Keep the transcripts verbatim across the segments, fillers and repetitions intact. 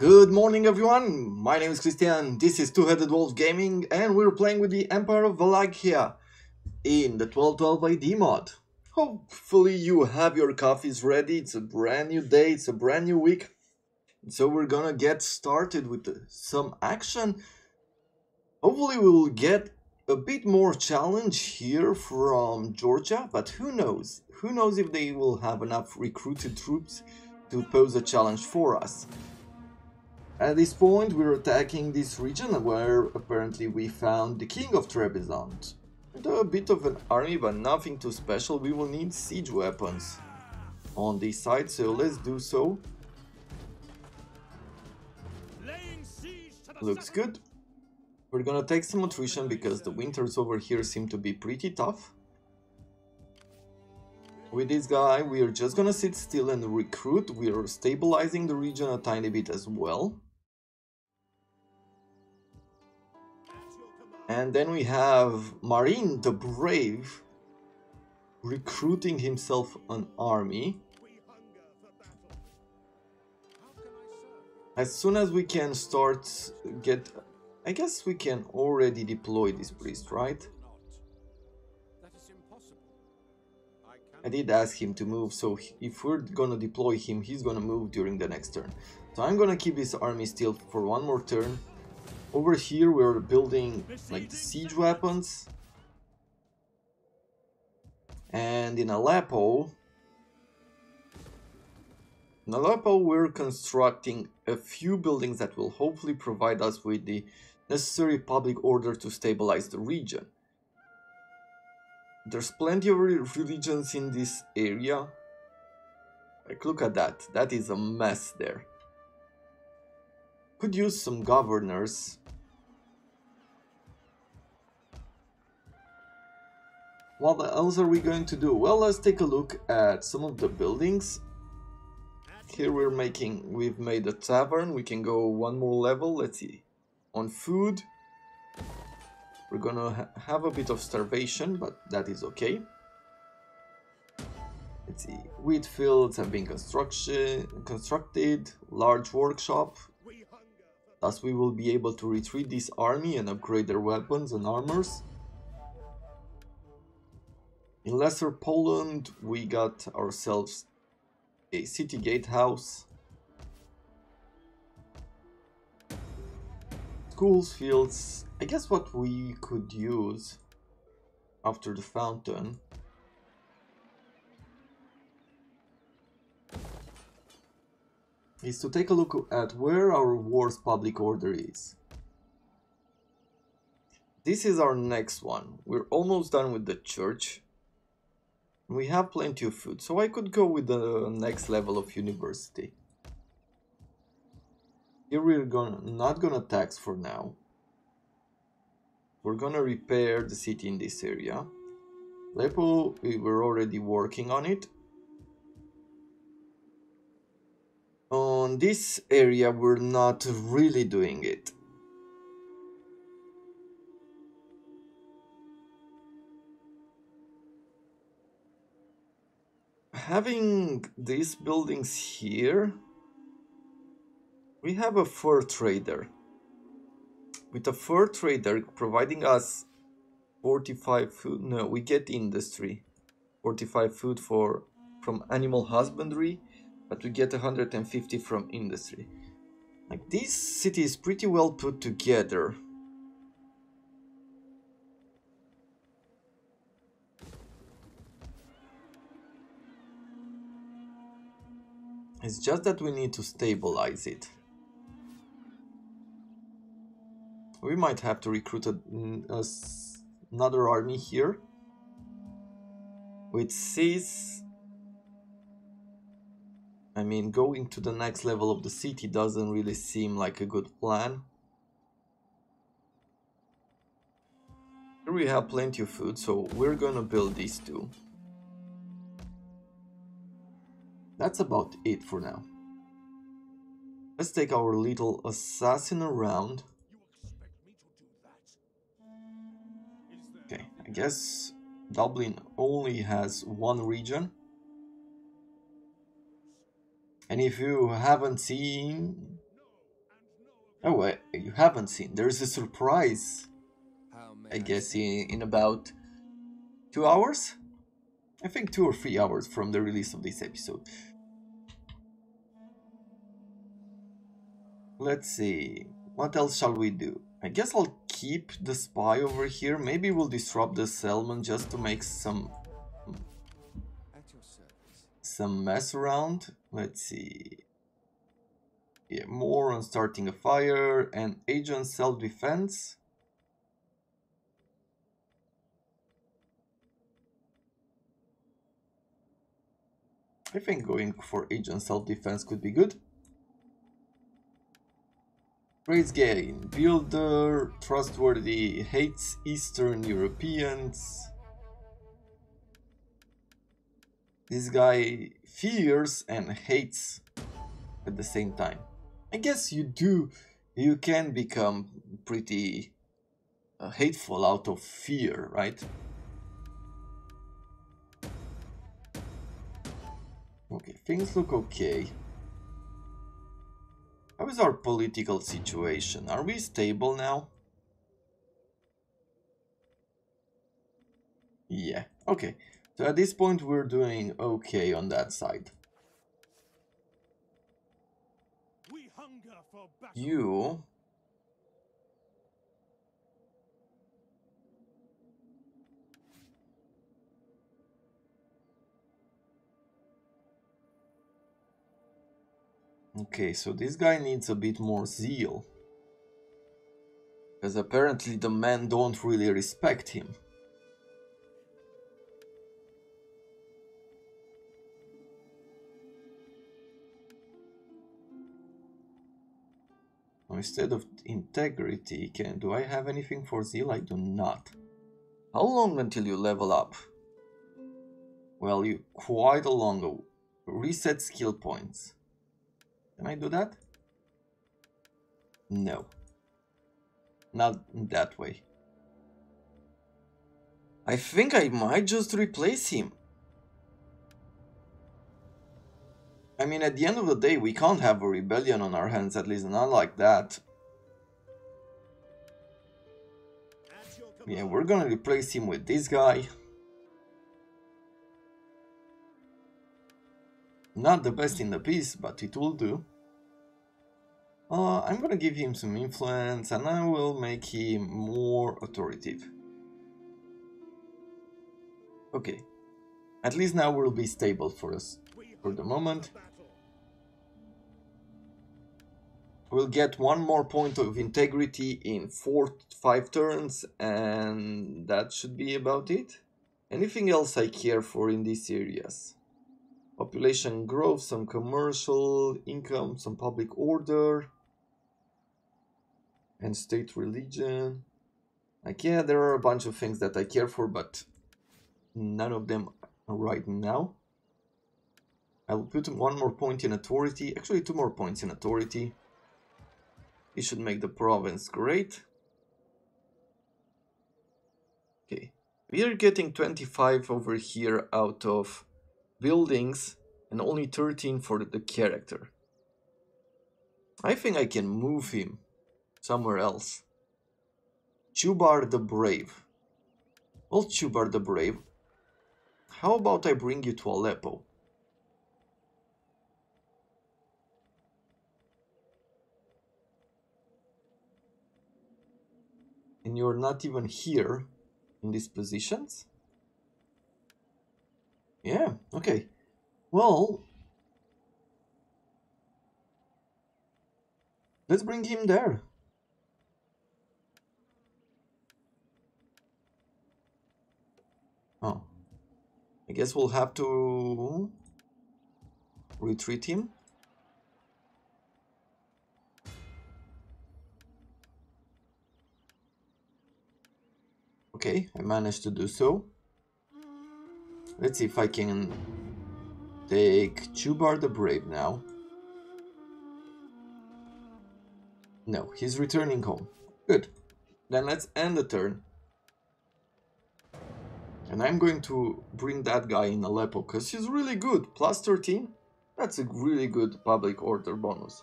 Good morning everyone, my name is Christian, this is Two-Headed Wolf Gaming and we're playing with the Empire of Wallachia in the twelve twelve A D mod. Hopefully you have your coffees ready, it's a brand new day, it's a brand new week. So we're gonna get started with some action. Hopefully we will get a bit more challenge here from Georgia, but who knows? Who knows if they will have enough recruited troops to pose a challenge for us. At this point we're attacking this region where apparently we found the king of Trebizond. A bit of an army but nothing too special, we will need siege weapons on this side, so let's do so. Looks good. We're gonna take some attrition because the winters over here seem to be pretty tough. With this guy we're just gonna sit still and recruit. We're stabilizing the region a tiny bit as well. And then we have Marine the Brave recruiting himself an army. As soon as we can start get... I guess we can already deploy this priest, right? I did ask him to move, so if we're gonna deploy him, he's gonna move during the next turn. So I'm gonna keep this army still for one more turn. Over here we're building like the siege weapons. And in Aleppo... In Aleppo we're constructing a few buildings that will hopefully provide us with the necessary public order to stabilize the region. There's plenty of religions in this area. Like, look at that, that is a mess there. Could use some governors. What else are we going to do? Well, let's take a look at some of the buildings. Here we're making, we've made a tavern, we can go one more level, let's see. On food, we're gonna ha have a bit of starvation, but that is okay. Let's see, wheat fields have been construction, constructed, large workshop. Thus we will be able to retreat this army and upgrade their weapons and armors. In Lesser Poland, we got ourselves a city gatehouse, schools, fields. I guess what we could use after the fountain is to take a look at where our war's public order is. This is our next one. We're almost done with the church. We have plenty of food, so I could go with the next level of university. Here we're gonna, not gonna tax for now. We're gonna repair the city in this area. Aleppo, we were already working on it. On this area we're not really doing it. Having these buildings here, we have a fur trader. With a fur trader providing us forty-five food, no, we get industry, forty-five food for from animal husbandry, but we get one hundred fifty from industry. Like, this city is pretty well put together. It's just that we need to stabilize it. We might have to recruit a, a, another army here. Which sees... I mean, going to the next level of the city doesn't really seem like a good plan. Here we have plenty of food, so we're gonna build these two. That's about it for now. Let's take our little assassin around. Okay, I guess Dublin only has one region. And if you haven't seen Oh, I, you haven't seen. There's a surprise, I guess, in, in about two hours? I think two or three hours from the release of this episode. Let's see. What else shall we do? I guess I'll keep the spy over here. Maybe we'll disrupt the settlement just to make some... some mess around. Let's see. Yeah, more on starting a fire and agent self-defense. I think going for agent self-defense could be good. Trades gain, builder, trustworthy, hates Eastern Europeans. This guy fears and hates at the same time. I guess you do, you can become pretty uh, hateful out of fear, right? Okay, things look okay. How is our political situation? Are we stable now? Yeah, okay. So at this point we're doing okay on that side. We hunger for battle. You... Okay, so this guy needs a bit more zeal, because apparently the men don't really respect him. Now, instead of integrity, can do I have anything for zeal? I do not. How long until you level up? Well, you quite a long. Reset skill points. Can I do that? No. Not that way. I think I might just replace him. I mean, at the end of the day, we can't have a rebellion on our hands, at least not like that. Yeah, we're gonna replace him with this guy. Not the best in the piece, but it will do. Uh, I'm gonna give him some influence and I will make him more authoritative. Okay. At least now we'll be stable for us for the moment. We'll get one more point of integrity in four, five turns and that should be about it. Anything else I care for in these areas? Population growth, some commercial income, some public order, and state religion. Like, yeah, there are a bunch of things that I care for, but none of them right now. I'll put one more point in authority, actually two more points in authority. It should make the province great. Okay, we are getting twenty-five over here out of buildings and only thirteen for the character. I think I can move him somewhere else. Chubar the Brave. Well, Chubar the Brave, how about I bring you to Aleppo? And you're not even here in these positions? Yeah, okay. Well, let's bring him there. Oh, I guess we'll have to retreat him. Okay, I managed to do so. Let's see if I can take Chubar the Brave now. No, he's returning home. Good. Then let's end the turn. And I'm going to bring that guy in Aleppo, because he's really good. Plus thirteen? That's a really good public order bonus.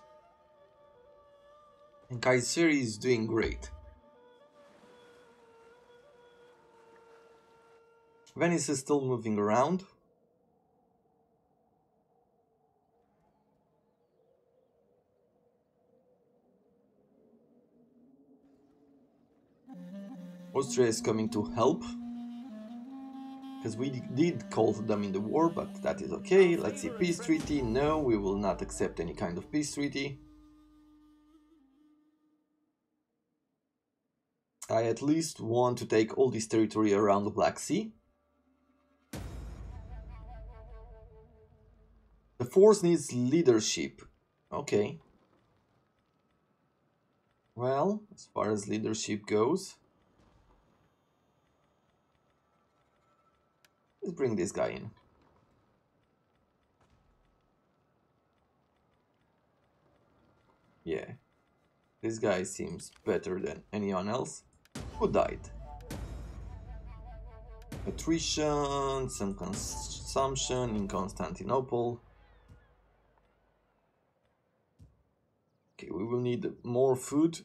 and Kayseri is doing great. Venice is still moving around. Austria is coming to help, because we did call them in the war, but that is okay. Let's see, peace treaty. No, we will not accept any kind of peace treaty. I at least want to take all this territory around the Black Sea. The force needs leadership. Okay. Well, as far as leadership goes, let's bring this guy in. Yeah. This guy seems better than anyone else. Who died? Attrition, some consumption in Constantinople. Okay, we will need more food.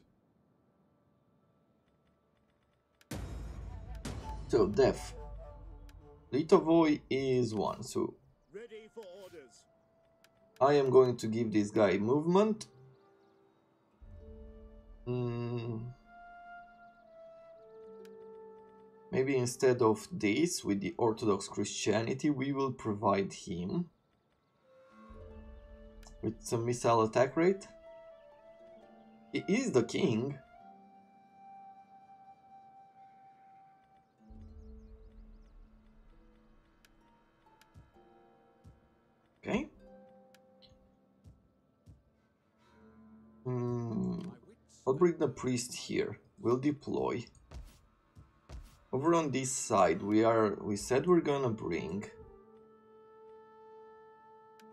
So, death. Litovoi is one, so I am going to give this guy movement. Mm. Maybe instead of this, with the Orthodox Christianity, we will provide him with some missile attack rate. He is the king. Okay. Mm. I'll bring the priest here. We'll deploy. Over on this side, we are. We said we're gonna bring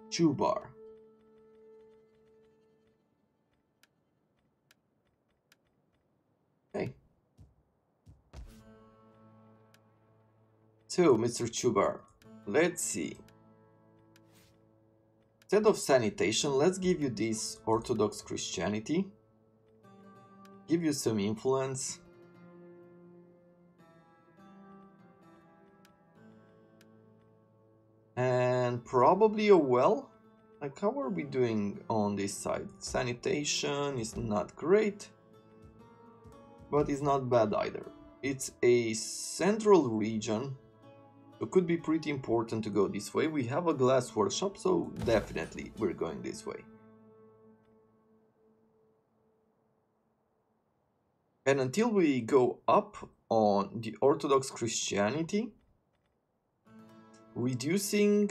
Chubar. Hey. So, Mister Chubar, let's see. Instead of sanitation, let's give you this Orthodox Christianity, give you some influence. And probably a well. Like, how are we doing on this side? Sanitation is not great, but it's not bad either. It's a central region. It could be pretty important to go this way. We have a glass workshop, so definitely we're going this way. And until we go up on the Orthodox Christianity, reducing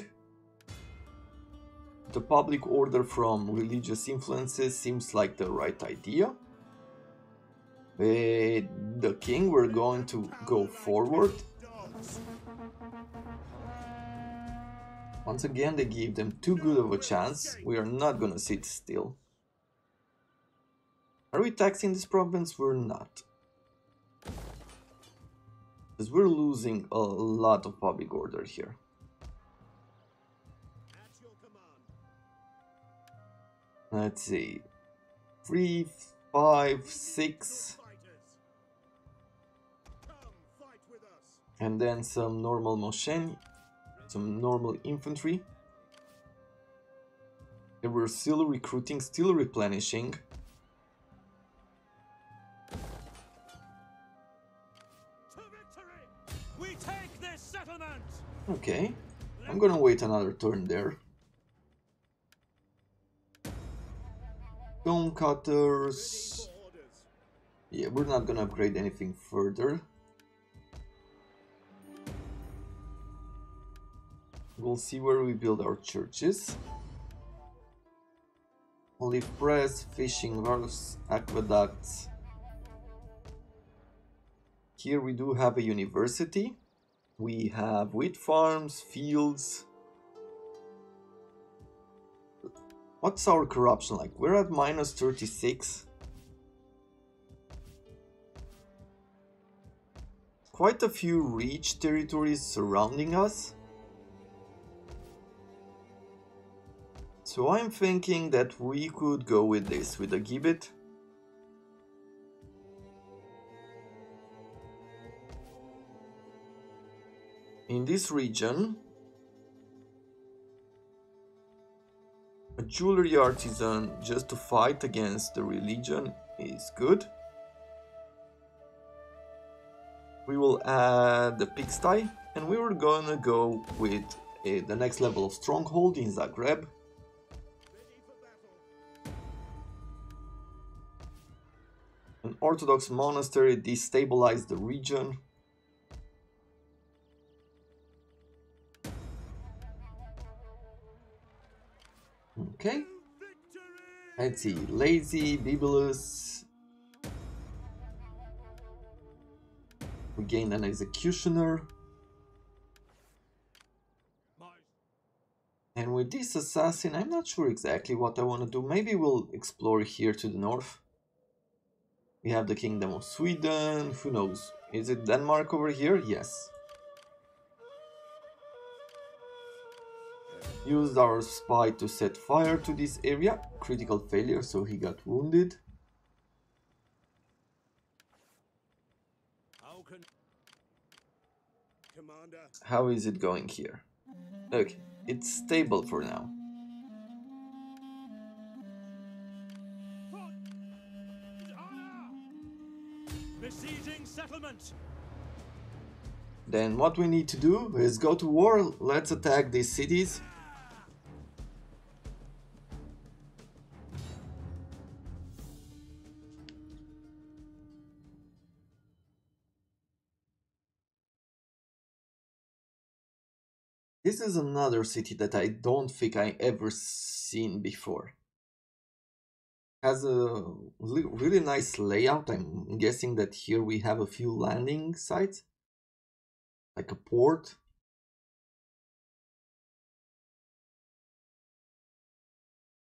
the public order from religious influences seems like the right idea. With the king, we're going to go forward. Once again, they give them too good of a chance. We are not gonna sit still. Are we taxing this province? We're not. Because we're losing a lot of public order here. Let's see. Three, five, six. And then some normal Mosheni. Some normal infantry. They were still recruiting, still replenishing. To victory! We take this settlement! Okay, I'm gonna wait another turn there. Stone cutters. Yeah, we're not gonna upgrade anything further. We'll see where we build our churches. Olive press, fishing works, aqueducts. Here we do have a university. We have wheat farms, fields. What's our corruption like? We're at minus thirty-six. Quite a few rich territories surrounding us. So I'm thinking that we could go with this, with a gibbet. in this region, a jewelry artisan just to fight against the religion is good. We will add the pigsty, and we were gonna go with uh, the next level of stronghold in Zagreb. An Orthodox monastery destabilized the region. Okay, let's see, Lazy, Bibulus. We gain an executioner. And with this assassin, I'm not sure exactly what I want to do. Maybe we'll explore here to the north. We have the Kingdom of Sweden. Who knows? Is it Denmark over here? Yes. Used our spy to set fire to this area. Critical failure, so he got wounded. How is it going here? Okay, it's stable for now. Besieging settlement. Then what we need to do is go to war. Let's attack these cities. This is another city that I don't think I ever seen before. Has a really nice layout. I'm guessing that here we have a few landing sites, like a port.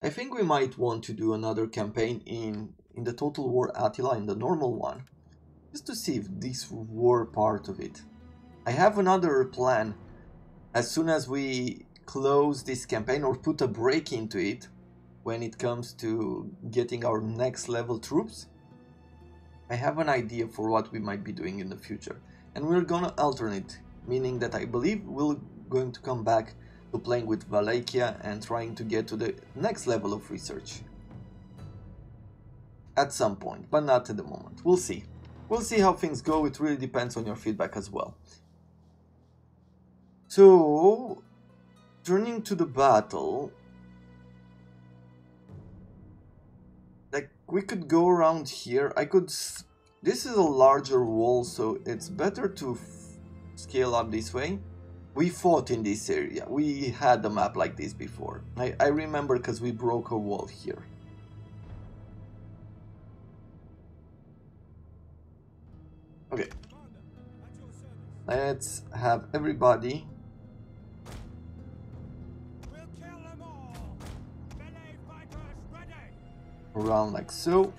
I think we might want to do another campaign in, in the Total War Attila, in the normal one, just to see if this war part of it. I have another plan. As soon as we close this campaign or put a break into it, when it comes to getting our next level troops, I have an idea for what we might be doing in the future. And we're gonna alternate, meaning that I believe we're going to come back to playing with Wallachia and trying to get to the next level of research. At some point, but not at the moment. We'll see. We'll see how things go. It really depends on your feedback as well. So, turning to the battle, like we could go around here. I could, this is a larger wall, so it's better to scale up this way. We fought in this area, we had a map like this before. I, I remember because we broke a wall here. Okay, let's have everybody. Around like so.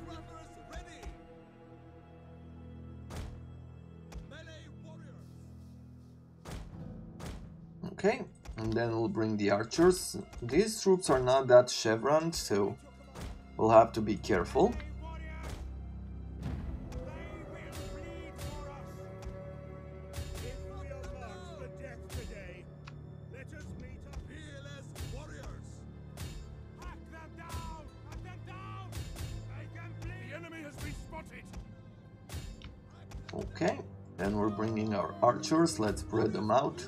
Okay, and then we'll bring the archers. These troops are not that chevroned, so we'll have to be careful. Archers, let's spread them out.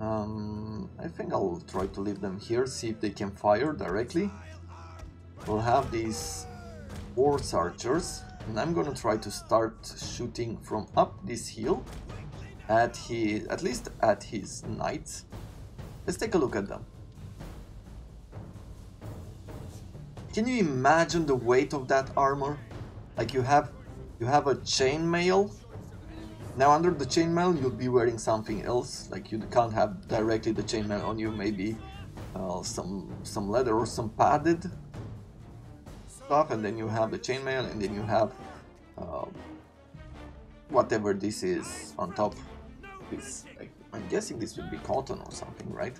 Um, I think I'll try to leave them here, see if they can fire directly. We'll have these horse archers, and I'm gonna try to start shooting from up this hill at his, at least at his knights. Let's take a look at them. Can you imagine the weight of that armor? Like you have, you have a chainmail. Now under the chainmail you'll be wearing something else, like you can't have directly the chainmail on you, maybe uh, some some leather or some padded stuff, and then you have the chainmail, and then you have uh, whatever this is on top. This, like, I'm guessing this would be cotton or something, right?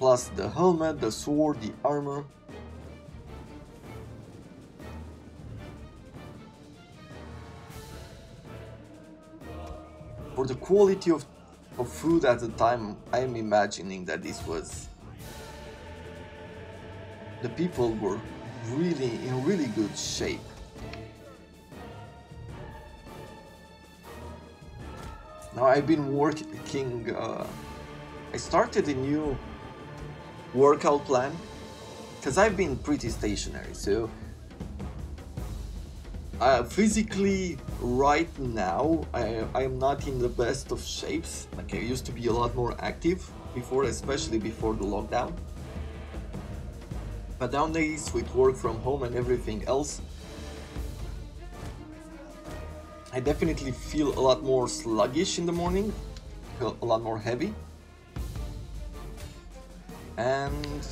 Plus the helmet, the sword, the armor. For the quality of, of food at the time, I am imagining that this was... The people were really in really good shape. Now I've been working... Uh, I started a new workout plan, because I've been pretty stationary, so... Uh, physically, right now, I, I'm not in the best of shapes. Like, I used to be a lot more active before, especially before the lockdown. But nowadays, with work from home and everything else, I definitely feel a lot more sluggish in the morning, a lot more heavy. And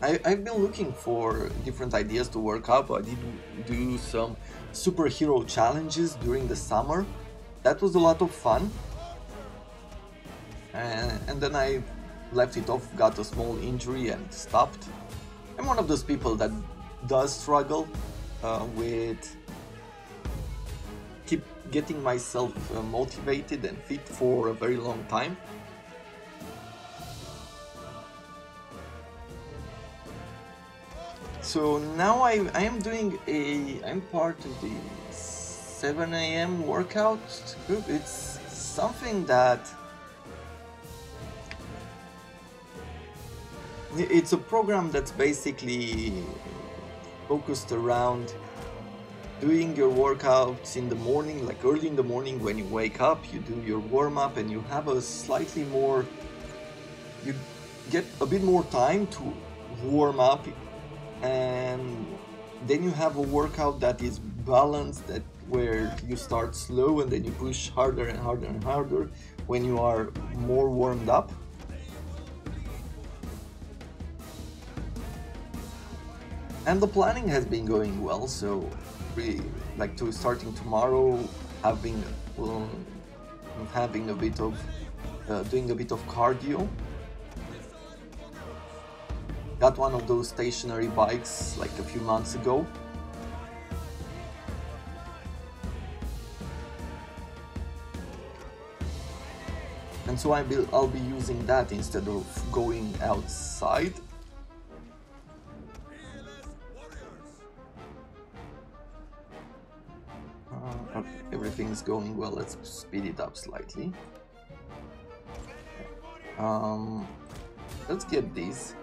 I, I've been looking for different ideas to work up. I did do some superhero challenges during the summer. That was a lot of fun. And, and then I left it off, got a small injury and stopped. I'm one of those people that does struggle uh, with keep getting myself uh, motivated and fit for a very long time. So now I, I am doing a, I'm part of the seven A M workout group. It's something that, it's a program that's basically focused around doing your workouts in the morning, like early in the morning when you wake up, you do your warm up and you have a slightly more, you get a bit more time to warm up. And then you have a workout that is balanced, that where you start slow and then you push harder and harder and harder when you are more warmed up. And the planning has been going well, so really, like to starting tomorrow, having well, having a bit of uh, doing a bit of cardio. Got one of those stationary bikes like a few months ago. And so I will, I'll be using that instead of going outside. Uh, okay, everything's going well, let's speed it up slightly. Um, let's get these.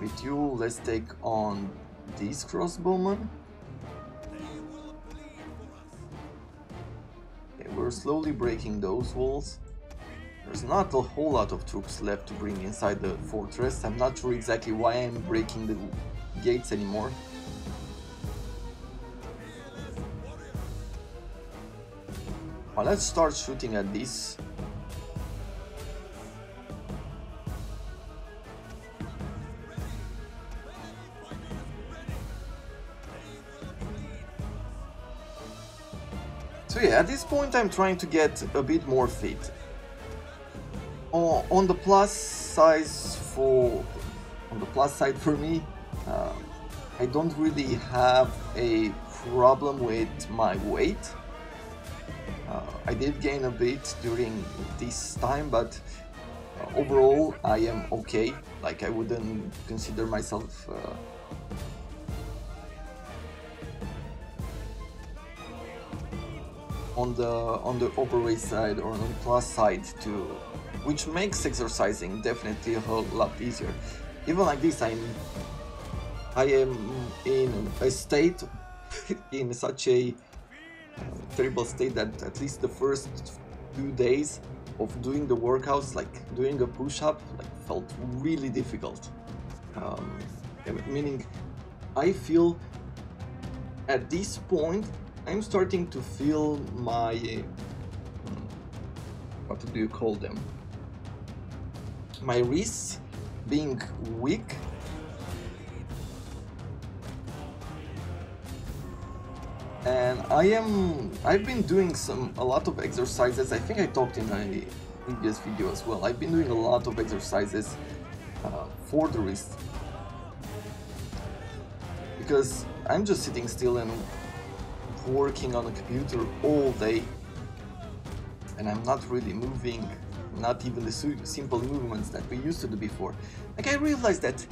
With you, let's take on this crossbowman. Okay, we're slowly breaking those walls. There's not a whole lot of troops left to bring inside the fortress. I'm not sure exactly why I'm breaking the gates anymore. Well, let's start shooting at this. Yeah, at this point I'm trying to get a bit more fit. Oh, on the plus size for on the plus side for me, uh, I don't really have a problem with my weight. Uh, I did gain a bit during this time, but uh, overall I am okay. Like I wouldn't consider myself. Uh, on the on the overweight side or on the plus side too, which makes exercising definitely a whole lot easier. Even like this, I'm I am in a state in such a terrible state that at least the first two days of doing the workouts, like doing a push-up, like felt really difficult. Um, meaning, I feel at this point I'm starting to feel my, what do you call them, my wrists being weak. And I am, I've been doing some, a lot of exercises. I think I talked in my previous video as well. I've been doing a lot of exercises uh, for the wrists, because I'm just sitting still and working on a computer all day and I'm not really moving, not even the simple movements that we used to do before. Like, I realized that,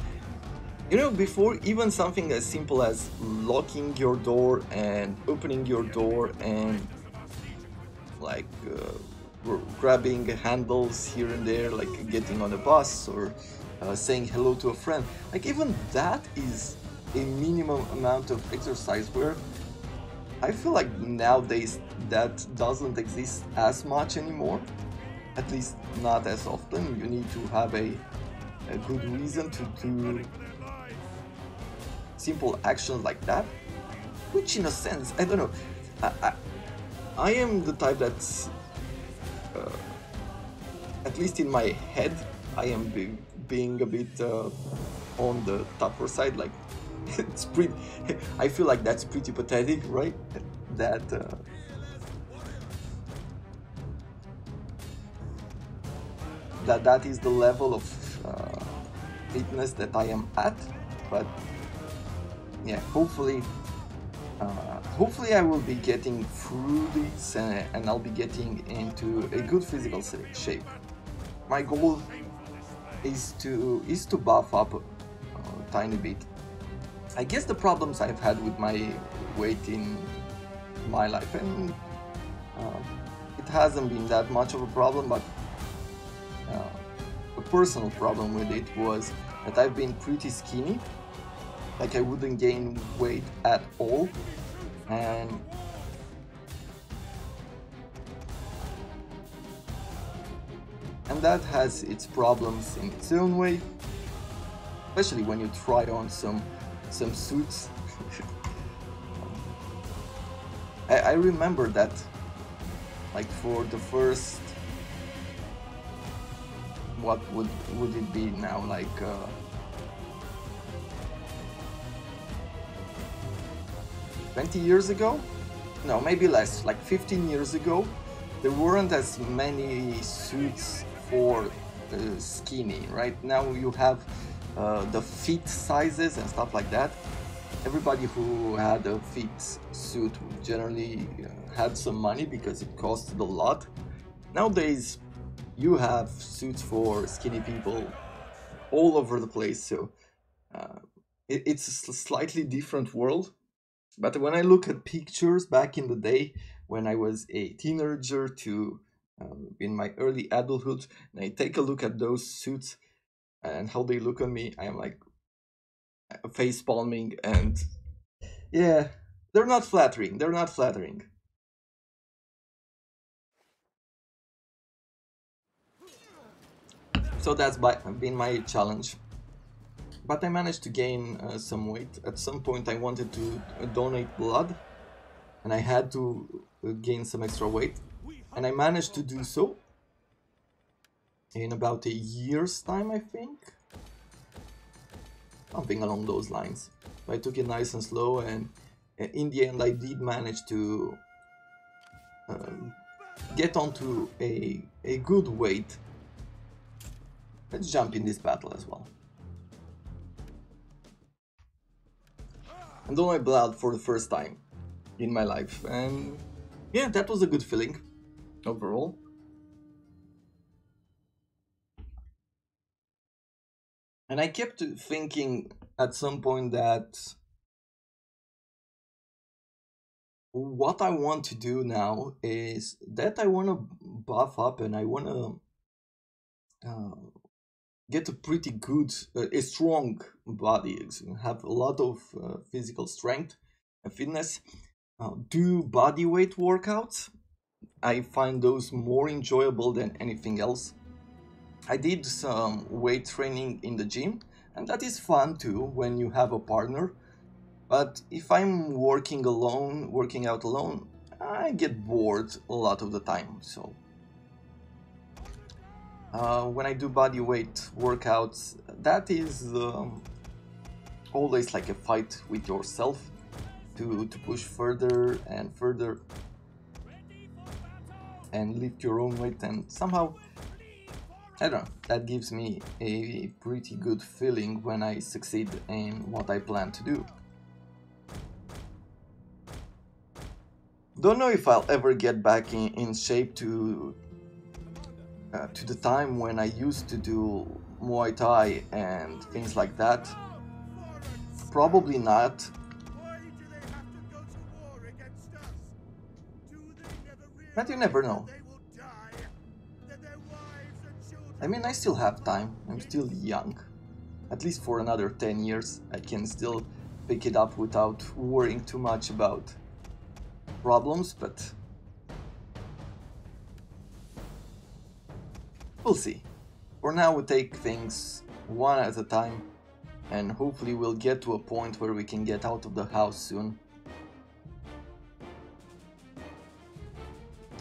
you know, before even something as simple as locking your door and opening your door and like uh, grabbing handles here and there, like getting on a bus or uh, saying hello to a friend, like even that is a minimum amount of exercise, where I feel like nowadays that doesn't exist as much anymore, at least not as often. You need to have a, a good reason to do simple actions like that, which in a sense, I don't know, I, I, I am the type that's, uh, at least in my head, I am be being a bit uh, on the tougher side, like, it's pretty, I feel like that's pretty pathetic, right? That uh, that that is the level of uh, fitness that I am at, but yeah, hopefully, uh, hopefully I will be getting through this and, and I'll be getting into a good physical shape. My goal is to is to buff up a tiny bit. I guess the problems I've had with my weight in my life, and uh, it hasn't been that much of a problem, but uh, a personal problem with it was that I've been pretty skinny, like I wouldn't gain weight at all, and and that has its problems in its own way, especially when you try on some some suits. I, I remember that, like, for the first, what would would it be now, like uh, twenty years ago, no, maybe less, like fifteen years ago, there weren't as many suits for the skinny. Right now you have Uh, the fit sizes and stuff like that. Everybody who had a fit suit generally uh, had some money because it costed a lot. Nowadays you have suits for skinny people all over the place, so uh, it, it's a slightly different world. But when I look at pictures back in the day when I was a teenager to um, in my early adulthood, and I take a look at those suits and how they look on me, I'm like face palming, and yeah, they're not flattering, they're not flattering. So that's by, been my challenge. But I managed to gain uh, some weight. At some point I wanted to uh, donate blood, and I had to uh, gain some extra weight, and I managed to do so in about a year's time, I think, something along those lines. I took it nice and slow, and in the end I did manage to um, get onto a, a good weight. Let's jump in this battle as well. And donate blood for the first time in my life, and yeah, that was a good feeling overall. And I kept thinking at some point that what I want to do now is that I want to buff up, and I want to uh, get a pretty good, uh, a strong body, have a lot of uh, physical strength and fitness, uh, do body weight workouts. I find those more enjoyable than anything else. I did some weight training in the gym, and that is fun too when you have a partner, but if I'm working alone, working out alone, I get bored a lot of the time. So uh, when I do body weight workouts, that is um, always like a fight with yourself to, to push further and further and lift your own weight, and somehow, I don't know, that gives me a pretty good feeling when I succeed in what I plan to do. Don't know if I'll ever get back in, in shape to uh, to the time when I used to do Muay Thai and things like that. Probably not. But you never know. I mean, I still have time. I'm still young. At least for another ten years, I can still pick it up without worrying too much about problems, but we'll see. For now, we take things one at a time, and hopefully we'll get to a point where we can get out of the house soon.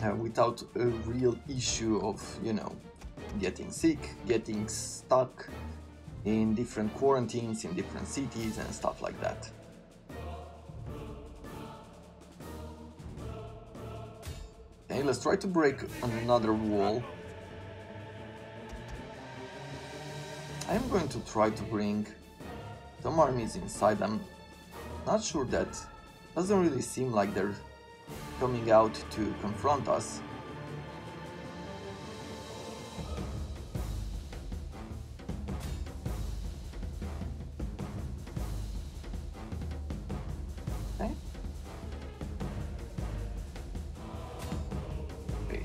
Uh, without a real issue of, you know, getting sick, getting stuck in different quarantines, in different cities and stuff like that. Okay, let's try to break another wall. I'm going to try to bring some armies inside. I'm not sure that doesn't really seem like they're coming out to confront us.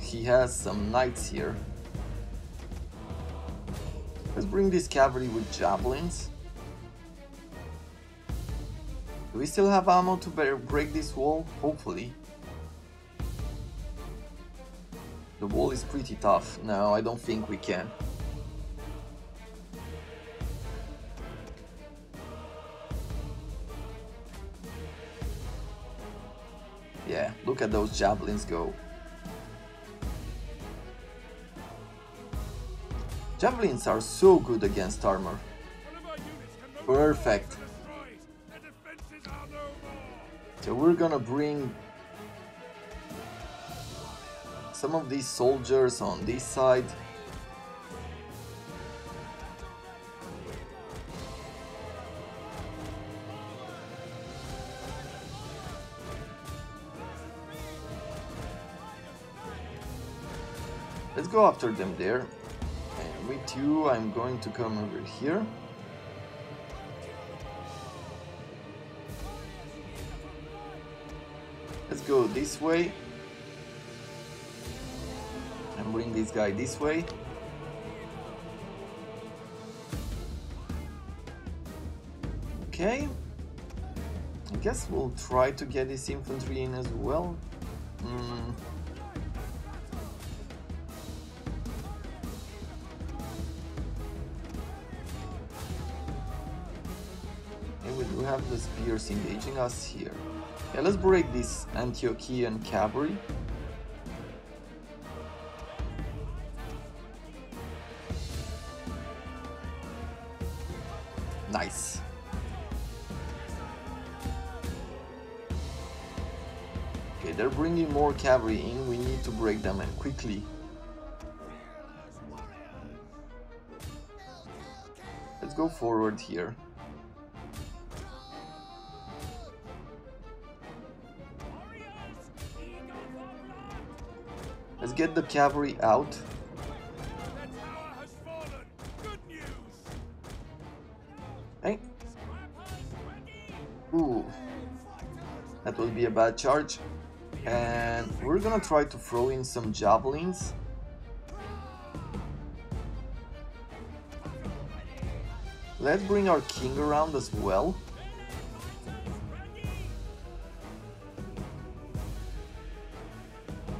He has some knights here. Let's bring this cavalry with javelins. Do we still have ammo to break this wall? Hopefully. The wall is pretty tough. No, I don't think we can. Yeah, look at those javelins go. Javelins are so good against armor. Perfect. So we're gonna bring some of these soldiers on this side. Let's go after them there. With you, I'm going to come over here. Let's go this way. And bring this guy this way. Okay. I guess we'll try to get this infantry in as well. Mm. Have the spears engaging us here. Yeah, let's break this Antiochian Cavalry. Nice. Okay, they're bringing more cavalry in. We need to break them and quickly. Let's go forward here. Let's get the cavalry out. Hey. Ooh. That will be a bad charge. And we're gonna try to throw in some javelins. Let's bring our king around as well.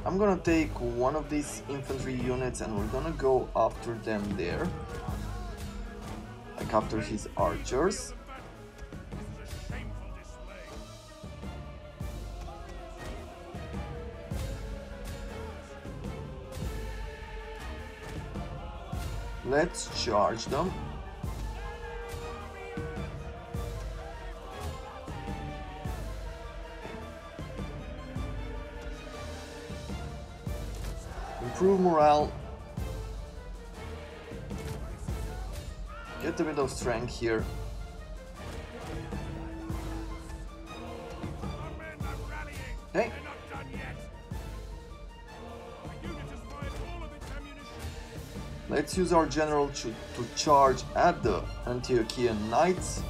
I'm gonna take one of these infantry units and we're gonna go after them there. Like after his archers. Let's charge them. Improve morale, get a bit of strength here. Hey, Let's use our general to, to charge at the Antiochian Knights.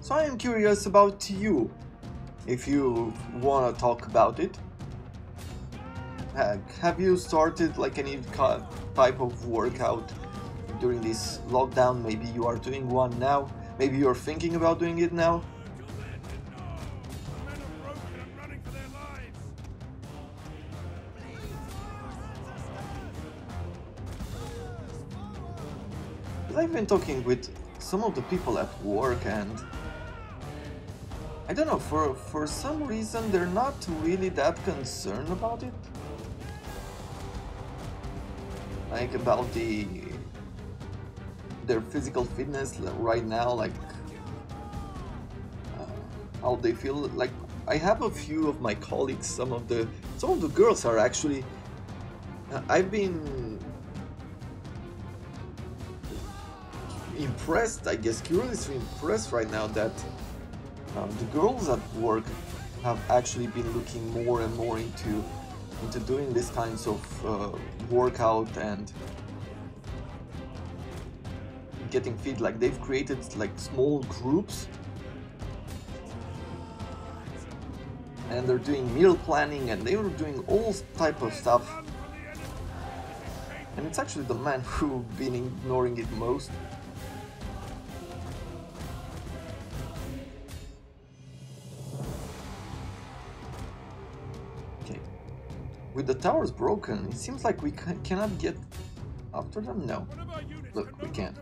So I am curious about you, if you wanna talk about it. Have you started like any type of workout during this lockdown? Maybe you are doing one now, maybe you are thinking about doing it now. But I've been talking with some of the people at work, and I don't know, for, for some reason they're not really that concerned about it. Like about the their physical fitness right now, like uh, how they feel. Like I have a few of my colleagues, some of the some of the girls are actually uh, I've been impressed, I guess, curiously impressed right now that Uh, the girls at work have actually been looking more and more into into doing these kinds of uh, workout and getting fit. Like they've created like small groups and they're doing meal planning and they were doing all type of stuff, and it's actually the men who've been ignoring it most. With the towers broken, it seems like we ca cannot get after them. No, look, we can.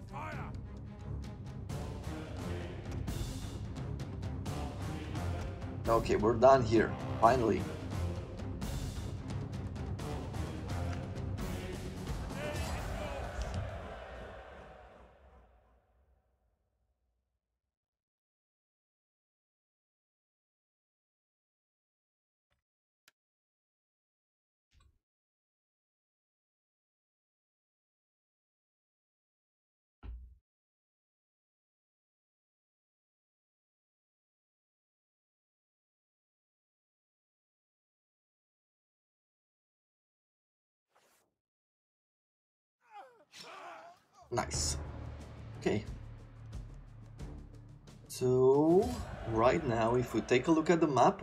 Okay, we're done here, finally. Nice. Okay. So, right now, if we take a look at the map,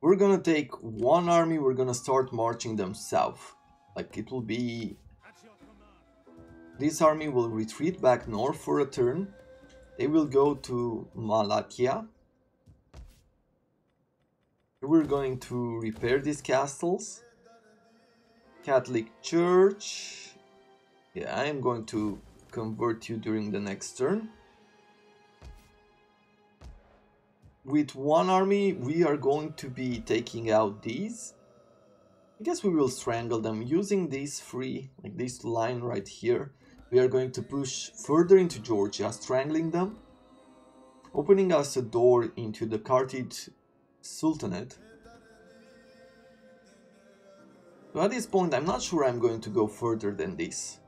we're gonna take one army, we're gonna start marching them south. Like, it will be... This army will retreat back north for a turn. They will go to Malachia. We're going to repair these castles. Catholic Church. Yeah, I am going to convert you during the next turn. With one army, we are going to be taking out these. I guess we will strangle them using these three, like this line right here. We are going to push further into Georgia, strangling them, opening us a door into the Carthage Sultanate. So at this point I'm not sure I'm going to go further than this.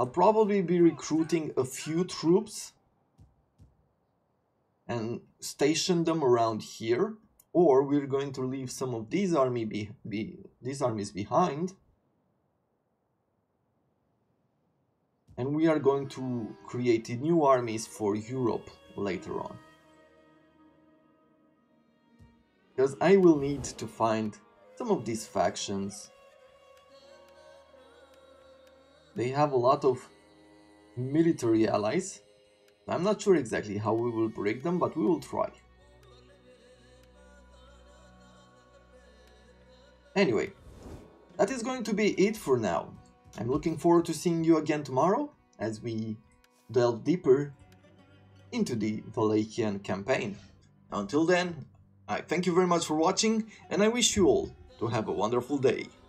I'll probably be recruiting a few troops and station them around here, or we're going to leave some of these army be, be these armies behind, and we are going to create new armies for Europe later on. Because I will need to find some of these factions. They have a lot of military allies. I'm not sure exactly how we will break them, but we will try. Anyway, that is going to be it for now. I'm looking forward to seeing you again tomorrow as we delve deeper into the Wallachian campaign. Until then, I thank you very much for watching, and I wish you all to have a wonderful day.